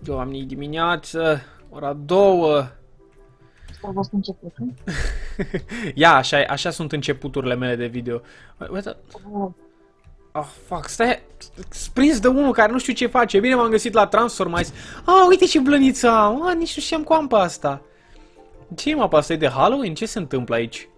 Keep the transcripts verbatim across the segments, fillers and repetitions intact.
Doamne, e dimineață, ora două. S-a văzut începutul? Ia, așa, așa sunt începuturile mele de video. Uite. Oh, fuck, stai, prins de unul care nu știu ce face. Bine, m-am găsit la Transformice. Ah, uite și blănița am. Ah, nici nu știam cu ampa asta. Ce e mapa asta? E de Halloween? Ce se întâmplă aici?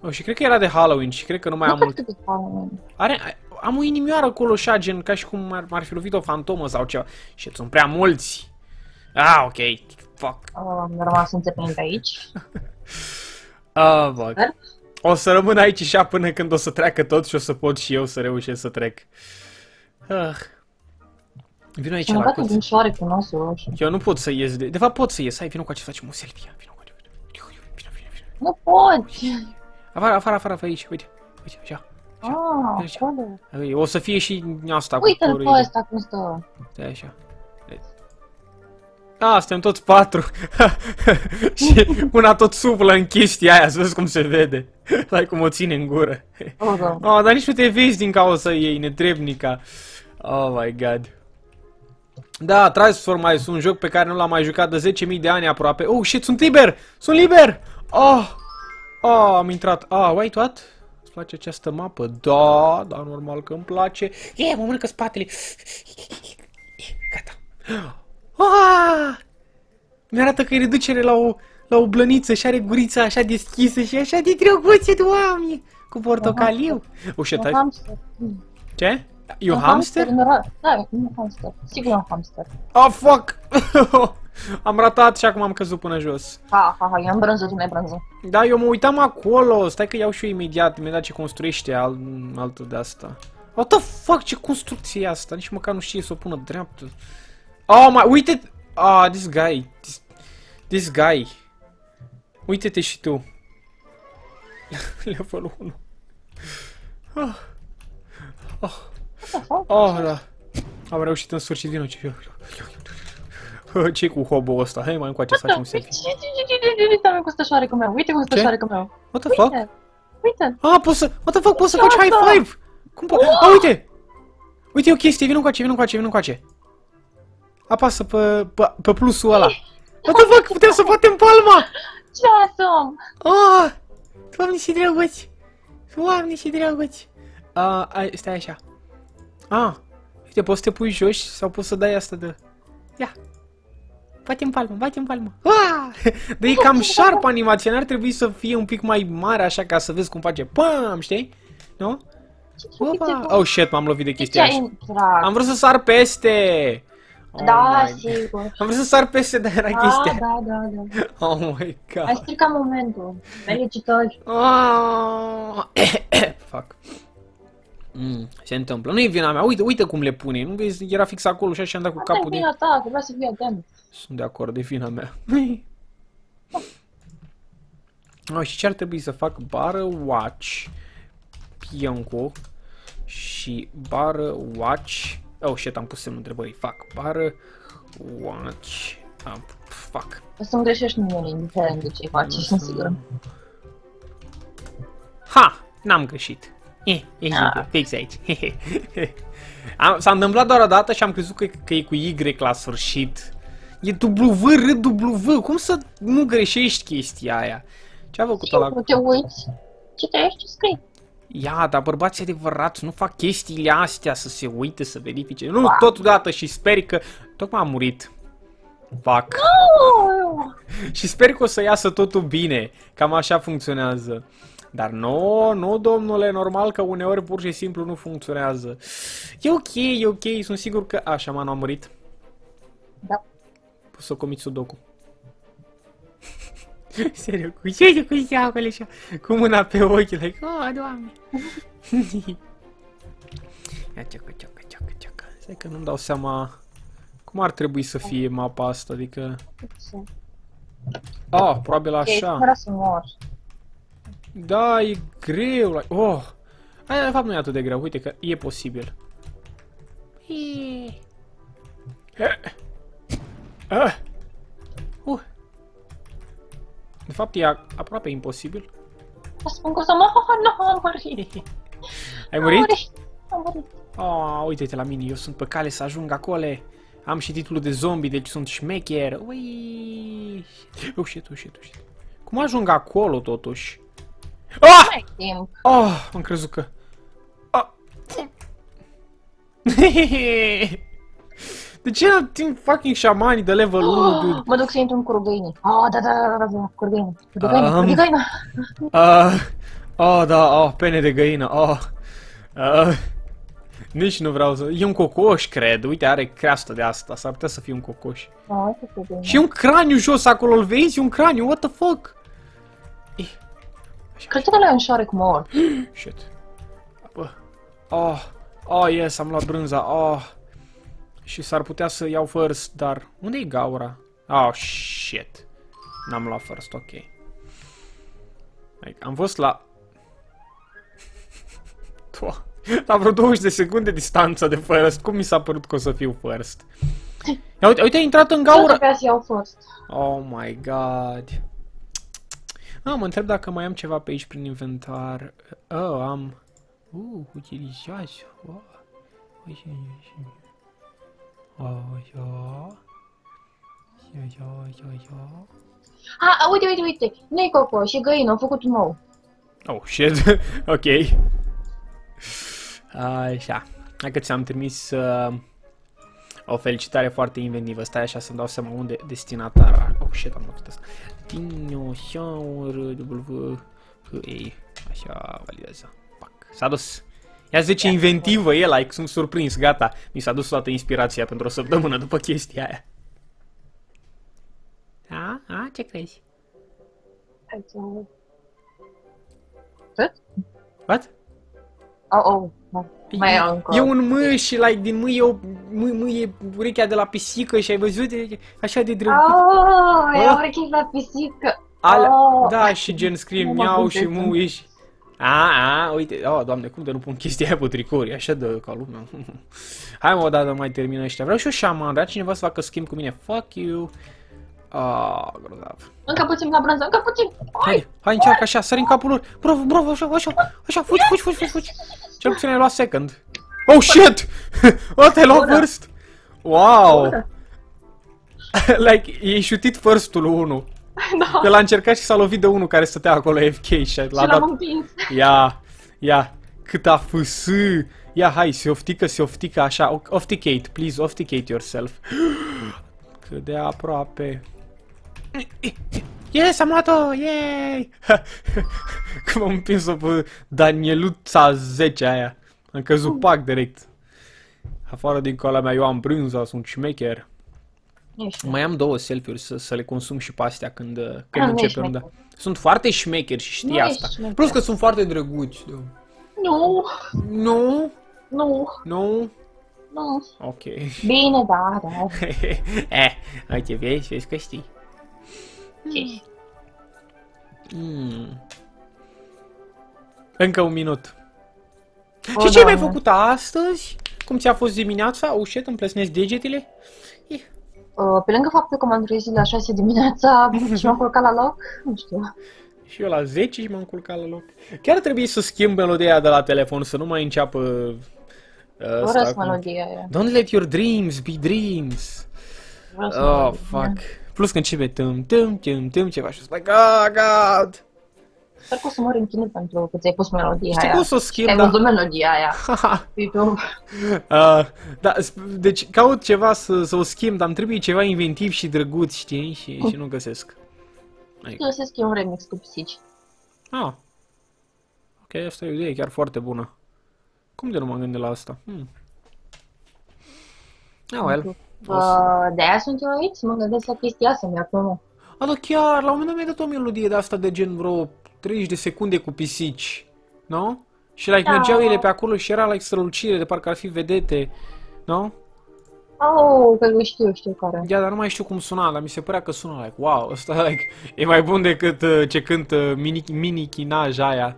Oh, și cred că era de Halloween și cred că nu mai nu am mult. Are, am o inimioară acolo, așa, gen, ca și cum m-ar fi lovit o fantomă sau ceva. Și sunt prea mulți. Ah, ok. Fuck. Am rămas înțepenit aici. Ah, fuck. O să rămân aici și până când o să treacă tot și o să pot și eu să reușesc să trec. Ah. Vino aici la cuț. Eu nu pot să ies de... De fapt pot să ies. Hai, vino cu acest, facem o selfie. Vino cu acest. Vino, vino, vino. Nu poți! Afară, afară, afară, pe aici. Uite, uite, așa. Ah, o să fie și asta cu corul. Uite-l pe ăsta cum stă. Stai așa. Ah, suntem toți patru. Și una tot suflă în chestia aia, să vezi cum se vede. Lai cum o ține în gură. Oh, da. Oh, dar nici nu te vezi din cauza ei, netrebnica. Oh my god. Da, Transformice, un joc pe care nu l-am mai jucat de zece mii de ani aproape. Oh, shit, sunt liber! Sunt liber! Oh, oh am intrat. Ah, wait, what? Îți place această mapă? Da, dar normal că îmi place. E, mă mănâncă spatele. Gata. Ah! Mi-arată că e reducere la o, la o blăniță și are gurița așa deschisă și așa de drăguțe, Doamne! Cu portocaliu. Un hamster. Ce? E un hamster? Da, e un hamster. Sigur e un hamster. Ah, fuck! Am ratat și acum am căzut până jos. Ha, ha, ha, eu am brânză, tu n-ai brânză. Da, eu mă uitam acolo. Stai că iau și eu imediat, imediat ce construiește al, altul de asta. What the fuck, ce construcție e asta? Nici măcar nu știe să o pună dreaptă. Oh my, uite, ah, this guy, this, this guy, uite-te și tu, level unu, oh, oh, oh, da, am reușit în sfârșit din nou, ce-i cu hobo-ul ăsta, hai mai încoace să facem un selfie. Uite cum stă șoarecul meu, uite cum stă șoarecul meu, what the fuck, uite, ah, poți să, what the fuck, poți să faci high five, cum poți, ah, uite, uite o chestie, vin încoace, vin încoace, vin încoace. Apasă pe, pe, pe plusul ăla. What the fuck? Putem să batem palma! Ce asom! Oh! Doamne și drăguți! Doamne și drăguți! Uh, stai așa. Ah! Uite, poți să te pui jos sau poți să dai asta de... Ia! Batem palma, batem palma! Ah! Dar e cam sharp animația, ar trebui să fie un pic mai mare așa ca să vezi cum face pam, știi? Nu? Opa! Oh shit, m-am lovit de chestia asta. Am vrut să sar peste! Oh da, sigur. Am vrut să sar peste, dar era da, chestia. Da, da, da. Oh my god. Ai stricat momentul. Felicitări. Oh. Fuck. Mm, se întâmplă. Nu e vina mea. Uite, uite cum le pune. Nu vezi? Era fix acolo și așa am dat cu asta capul din... Asta e vina ta, trebuia să fie atent. Sunt de acord, de vina mea. Oh, și ce ar trebui să fac? Bară watch Pionco și bară watch. Oh, shit, am pus semnul întrebării. Fac bară, watch, up, fuck. O să-mi greșești numele, indiferent de ce faci, sunt sigură. Ha! N-am greșit. E, e fix aici. S-a întâmplat doar o dată și am crezut că, că e cu Y la sfârșit. E W, R, W, cum să nu greșești chestia aia? Ce-a făcut ăla? Te uiți, citești ce scrii. Ia, dar bărbații adevărați nu fac chestiile astea să se uite, să verifice. Nu, wow. Totodată și sper că... Tocmai am murit. Fac. No! Și sper că o să iasă totul bine. Cam așa funcționează. Dar nu, nu, domnule, normal că uneori pur și simplu nu funcționează. E ok, e ok, sunt sigur că... Așa, mă, nu am murit. Da. Poți să comiți sudoku. Serios, cu ce cu ce acolo așa, cu mâna pe ochi, like, oh, Doamne. Ia ciocă, ciocă, ciocă, ciocă. Stai că nu-mi dau seama cum ar trebui să fie mapa asta, adică... Ah, probabil așa. Da, e greu, like, oh. Aia, de fapt, nu e atât de greu, uite că e posibil. Ah. Uh. De fapt, e aproape imposibil. Spun că o să mor, nu am murit. Ai murit? am vorbit. Oh, uite-te la mine, eu sunt pe cale să ajung acolo. Am și titlul de zombie, deci sunt șmecher. Uiii. Oh, shit, oh, shit, oh, shit. Cum ajung acolo, totuși? Ah! Oh, am crezut că... Ah! De ce timp fucking șamanii de level unu, dude? Mă duc să intru în curgăini. Oh, da, da, da, da, curgăini. Curgăini, curgăini. Oh, da, oh, pene de găină, oh. Uh, nici nu vreau să... E un cocoș, cred. Uite, are creastă de asta. S-ar putea să fie un cocoș. Oh, și un craniu jos acolo, îl vezi? E un craniu, what the fuck? Cred că ăla e un șoarec mort. Shit. Oh, oh, yes, am luat brânza, oh. Și s-ar putea să iau first, dar... Unde-i gaura? Oh, shit. N-am luat first, ok. Am fost la... La vreo douăzeci de secunde distanță de first. Cum mi s-a părut că o să fiu first? Ia uite, uite, a intrat în gaură. Nu trebuia să iau first. Oh my god. Ah, mă întreb dacă mai am ceva pe aici prin inventar. Oh, am... Uh, utilizează. Oh, ia. Ia, ia, ia, ia. Ah, uite, uite, uite. Nu-i coco, și găină, am făcut un nou. Oh, shit. Ok. Așa, hai că ți-am trimis uh, o felicitare foarte inventivă. Stai așa să-mi dau seama unde destinatar. Oh, shit, am luat asta. Dinosaur, W, ei, așa, validează. S-a dus. Ia zice inventivă e, like, sunt surprins, gata. Mi s-a dus toată inspirația pentru o săptămână după chestia aia. A, a, ce crezi? What? Oh, oh, no. Mai e, încă. E un mâ și like, din mâ e, o, mâ, mâ e urechea de la pisică și ai văzut de, așa de drăguț. Oh, e urechea de la pisică. Alea, oh. Da, și gen scrie miau și mu ești. A, a, uite, oh, doamne, cum de nu pun chestia aia pe tricuri, așa de ca lumea. Hai mă, o dată mai termină ăștia. Vreau și eu șaman, dar cineva să facă schimb cu mine. Fuck you. Ah, oh, grozav. Încă puțin la brânză, încă puțin. Hai, hai încearcă așa, sări în capul lor. Bravo, bravo, așa, așa, așa, fugi, fugi, fugi, fugi, fugi. Cel puțin ai luat second. Oh, shit! Oh, te-ai luat first? Wow! Like, e șutit first-ul unu. Da. El a încercat și s-a lovit de unul care stătea acolo A F K și l-a dat... împins. Ia, ia, cât a fâs. Ia, hai, se oftică, se oftică așa. Ofticate, please, ofticate yourself. Cât de aproape... Yes, am luat-o! Yay! Cum am împins-o pe Danieluța zece aia. Am căzut pac direct. Afară din coala mea, eu am brânza, sunt șmecher. Ești. Mai am două selfie-uri să, să le consum și pe astea când, când am, începem. Da. Sunt foarte șmecheri și știi nu asta. Plus că sunt foarte drăguți. Nu. Nu. Nu? Nu. Nu? Nu. Ok. Bine, da, da. Eh, uite, vezi, vezi că știi. Okay. Mm. Încă un minut. O, și ce mai făcut astăzi? Cum ți-a fost dimineața? Ușet, îmi plesnesc degetele? Eh. Uh, pe lângă faptul că m-am trezit la șase dimineața și m-am culcat la loc, nu știu. Și eu la zece și m-am culcat la loc. Chiar trebuie să schimb melodia de la telefon, să nu mai înceapă... Uh, Vreau melodia aia. Don't let your dreams be dreams. Oh, fuck. Plus că începe tăm, tăm, tăm, tăm, ceva și o like, oh, God! Sper că o să mor în China pentru că ți-ai pus melodia știi aia. Știi că o să o schimb, da. Ai văzut melodia aia. uh, da, deci caut ceva să, să o schimb, dar îmi trebuie ceva inventiv și drăguț, știi? Și, și nu găsesc. Adică. Găsesc eu un remix cu pisici. Ah. Ok, asta e o idee chiar foarte bună. Cum de nu m-am gândit la asta? Hmm. Ah, well. Să... De-aia sunt eu aici, mă gândesc la chestia asta, mi-a plăcut. A, da, chiar, la un moment dat mi-a dat o melodie de asta de gen vreo treizeci de secunde cu pisici, no? Și, like, da. Mergeau ele pe acolo și era, like, strălucire, de parcă ar fi vedete, no? Oh, că nu știu, știu care. Da, dar nu mai știu cum suna, dar mi se părea că sună, like, wow, ăsta, like, e mai bun decât uh, ce cântă uh, mini, mini chinaj aia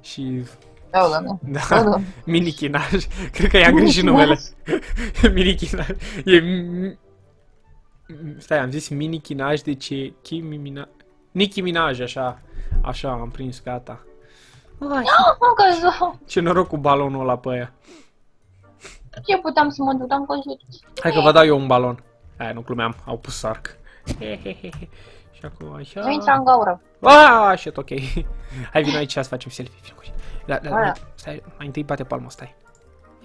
și... Oh, da, da. Da. Oh, da. Mini chinaj. Cred că i-am greșit numele. Mini chinaj. E... Stai, am zis mini chinaj, deci e Kimi Minaj. Nicki Minaj, așa. Așa, am prins, gata. Vai. Ce noroc cu balonul ăla pe aia. Ce puteam să mă duc, am văzut. Hai că vă dau eu un balon. Aia, nu glumeam, au pus sarc. Și acum așa... Nu intra în gaură. Aaaa, shit, ok. Hai, vino aici să facem selfie, vino cu Da, da, da, stai, mai întâi bate palmul, stai.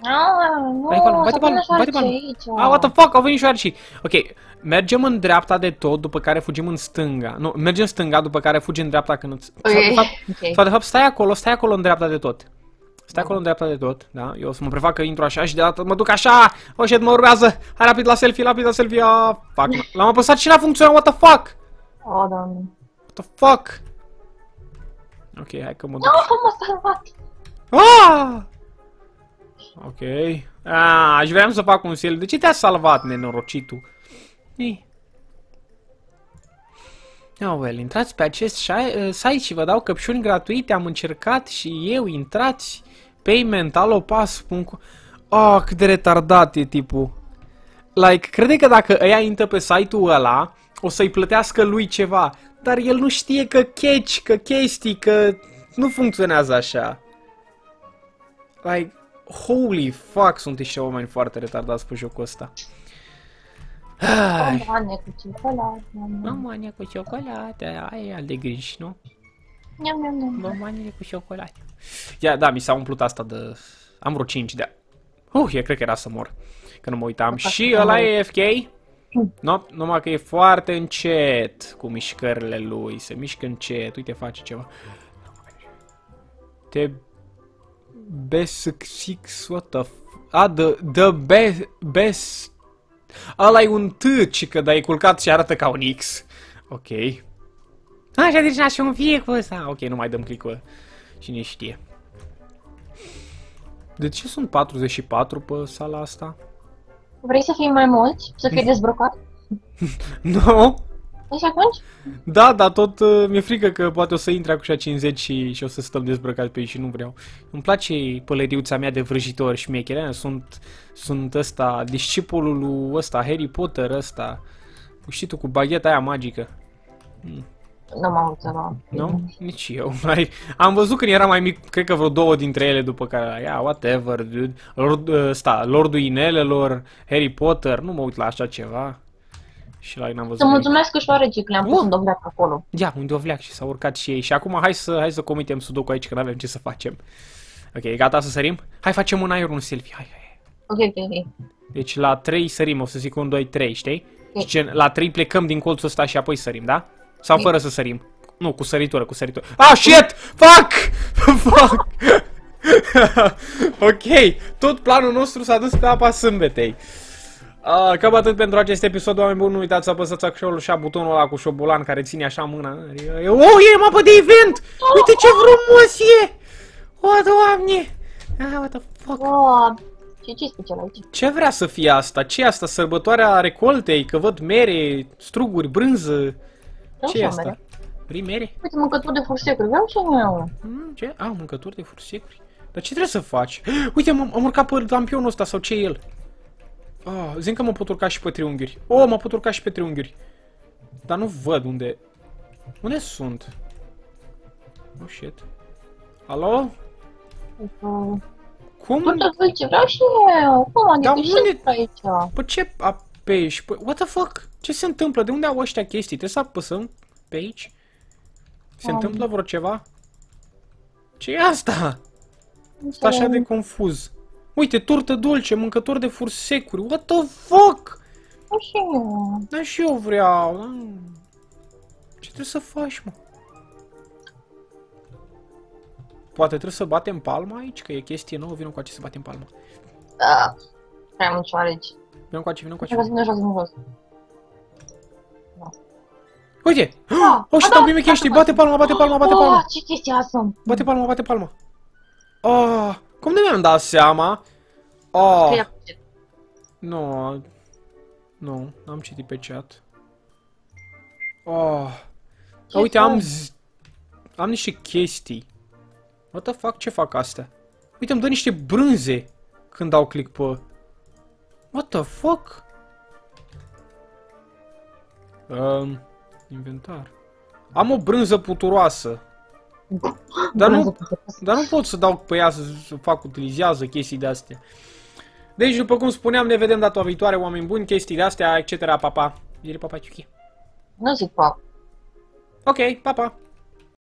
Aaaa, nu, să vină șoarcii aici. Aaaa, what the fuck, au venit șoarcii. Ok, mergem în dreapta de tot, după care fugim în stânga. Nu, mergem în stânga, după care fugim în dreapta când îți... Sau de fapt, stai acolo, stai acolo în dreapta de tot. Stai acolo în dreapta de tot, da? Eu o să mă prefac că intru așa și de data mă duc așa! O, shit, mă urmează! Hai rapid la selfie, rapid la selfie! Ah, fuck! L-am apăsat și n-a funcționat, what the fuck! Oh, doamne! What the fuck! Ok, hai că mă duc... Nu, m-a salvat! Aaaa! Ok... Aaaa, aș vreau să fac un selfie. De ce te-a salvat, nenorocitul? Ei... Oh, well, intrați pe acest site și vă dau căpșuni gratuite, am încercat și eu, intrați... Payment, alopas, punct... Oh, cât de retardat e tipul. Like, crede că dacă ăia intră pe site-ul ăla, o să-i plătească lui ceva. Dar el nu știe că catch, că chestii, că... Nu funcționează așa. Like, holy fuck, sunt niște oameni foarte retardați pe jocul ăsta. Am mania cu ciocolată. Am mania cu ciocolată, aia e al de grijă, nu? Am mania cu ciocolată. Ia, da, mi s-a umplut asta de... Am vreo cinci de... Uh, eu cred că era să mor. Că nu mă uitam. Și ăla e F K? Nu, numai că e foarte încet cu mișcările lui. Se mișcă încet. Uite, face ceva. Te... Besix... What the... A, the best... Ăla-i un T, ci că dai culcat și arată ca un X. Ok. Așa, deci n-aș fi un fie cu ăsta. Ok, nu mai dăm click-ul. Cine știe. De ce sunt patruzeci și patru pe sala asta? Vrei să fii mai mulți? Să fii dezbrăcat? Nu. Deci atunci? Da, dar tot uh, mi-e frică că poate o să intre cu cincizeci și, și o să stăm dezbrăcați pe ei și nu vreau. Îmi place pălăriuța mea de vrăjitor și miecherea. Sunt, sunt ăsta, discipolul lui ăsta, Harry Potter ăsta. Știi tu, cu bagheta aia magică. Mm. Nu m-am înțeles. Nu? Nici eu. Mai... Am văzut când era mai mic, cred că vreo două dintre ele, după care, yeah, whatever, dude. Lord, ăsta, Lordul Inelelor, Harry Potter, nu mă uit la așa ceva. Și la n-am văzut. Să mulțumesc că șoarecii că le-am pus un dovleac acolo. Ia, un dovleac și s-au urcat și ei. Și acum hai să, hai să comitem sudoku aici, că n-avem ce să facem. Ok, gata să sărim? Hai, facem un aer, un selfie, hai, hai. Ok, ok, ok. Deci la trei sărim, o să zic unu, doi, trei, știi? Okay. Și gen, la trei plecăm din colțul ăsta și apoi sărim, da? Sau okay, fără să sărim? Nu, cu săritură, cu săritură. Ah, shit! Fuck! Fuck! Ok, tot planul nostru s-a dus pe apa sâmbetei. Uh, cam atât pentru acest episod, oameni buni, nu uitați să apăsați acolo și butonul ăla cu șobolan care ține așa mâna. Oh, e mapă de event! Uite ce frumos e! O, oh, Doamne! Ah, what the fuck? Oh, ce, ce special aici? Ce vrea să fie asta? Ce asta? Sărbătoarea recoltei? Că văd mere, struguri, brânză. Ce e asta? Primere? Uite, mâncături de fursecuri, vreau și eu. Mm, ce? Ah, mâncături de fursecuri. Dar ce trebuie să faci? Uite, am urcat pe lampionul ăsta sau ce e el? Oh, zic că mă pot urca și pe triunghiuri. Oh, mă pot urca și pe triunghiuri. Dar nu văd unde... Unde sunt? Oh, shit. Alo? Uh-huh. Cum? Păi ce vreau și eu. Cum, adică unde... aici? Păi ce apeși? Păi, what the fuck? Ce se întâmplă? De unde au ăștia chestii? Trebuie să apăsăm pe aici? Se um. întâmplă vreo ceva? Ce e asta? Sunt așa de confuz. Uite, turtă dulce, mâncători de fursecuri. What the fuck? Da și eu. Da și eu vreau. Ce trebuie să faci, mă? Poate trebuie să batem palma aici? Că e chestie nouă, vină cu acest să batem palma. Da. Prea mult șoareci. Vină cu acest, vină cu acest. Vină jos, vină jos. Uite! Oh, și am primit chestii. Bate palma, bate palma, bate palma. Oh, ce chestie awesome. Bate palma, bate palma. Oh. Cum nu mi-am dat seama? Oh. Nu. Nu, n-am citit pe chat. Oh. Uite, am z... am niște chestii. What the fuck, ce fac astea? Uite, îmi dă niște brânze când dau click pe... What the fuck? Um, inventar. Am o brânză puturoasă. Dar nu, dar nu pot să dau pe ea să fac utilizează chestii de astea. Deci, după cum spuneam, ne vedem data viitoare, oameni buni, chestiile astea, et cetera, papa. Ieri, papa, ciuchi. Nu zic papa. Ok, papa.